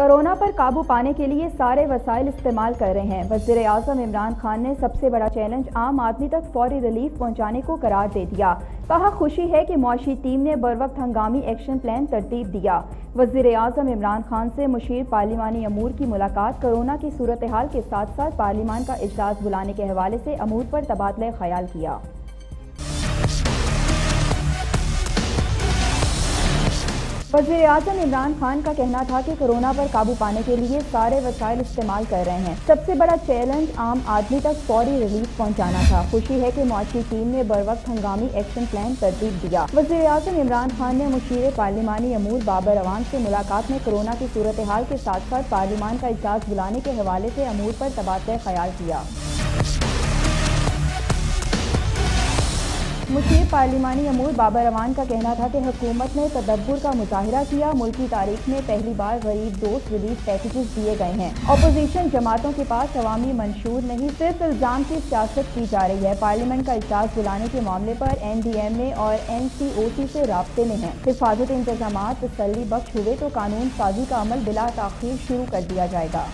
Corona पर काबू पाने के लिए सारे वसाइल इस्तेमाल कर रहे हैं। वज़ीर-ए-आज़म इमरान खान ने सबसे बड़ा चैलेंज आम आदमी तक फौरी रिलीफ पहुंचाने को करार दे दिया। कहा, खुशी है कि मौशी टीम ने बरवक्त हंगामी एक्शन प्लान तरतीब दिया। वज़ीर-ए-आज़म इमरान खान से मुशीर पार्लिमानी अमूर की मुलाकात। कोरोना की सूरत हाल के साथ साथ पार्लिमान का इजलास बुलाने के हवाले से अमूर पर तबादला ख्याल किया। वज़ीर-ए-आज़म इमरान खान का कहना था कि कोरोना पर काबू पाने के लिए सारे वसाइल इस्तेमाल कर रहे हैं। सबसे बड़ा चैलेंज आम आदमी तक फौरी रिलीफ पहुंचाना था। खुशी है कि मुआशी टीम ने बरवक्त हंगामी एक्शन प्लान तरतीब दिया। वज़ीर-ए-आज़म इमरान खान ने मुशीर पार्लिमानी अमूर बाबर अवान से मुलाकात में कोरोना की सूरत हाल के साथ साथ पार्लिमान का इजलास बुलाने के हवाले से अमूर पर तबादला ख्याल किया। मुशीर पार्लिमानी अमूर बाबर अवान का कहना था कि हुकूमत ने तदब्बुर का मुजाहिरा किया। मुल्क की तारीख में पहली बार गरीब दोस्त रिलीफ पैकेजेस दिए गए हैं। अपोजिशन जमातों के पास अवामी मंशूर नहीं, सिर्फ इल्ज़ाम की सियासत की जा रही है। पार्लियामेंट का इजलास बुलाने के मामले पर NDMA और NCOC से राब्ते में है। हिफाजत इंतजाम तसल्ली बख्श हुए तो कानून साजी का अमल बिला ताखीर शुरू कर दिया जाएगा।